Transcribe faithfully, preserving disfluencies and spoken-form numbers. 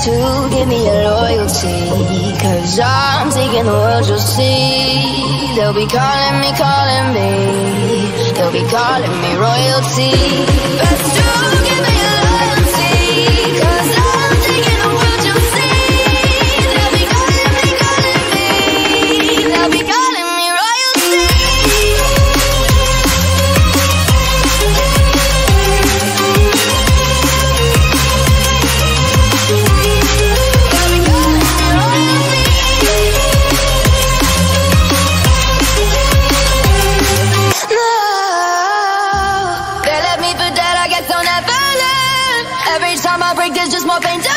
to give me your loyalty, 'cause I'm taking the world, you'll see. They'll be calling me, calling me, they'll be calling me royalty. But still give me your loyalty, 'cause I'm taking the world, you'll see. They'll be calling me, calling me, they'll be calling me. Every time I break, there's just more pain.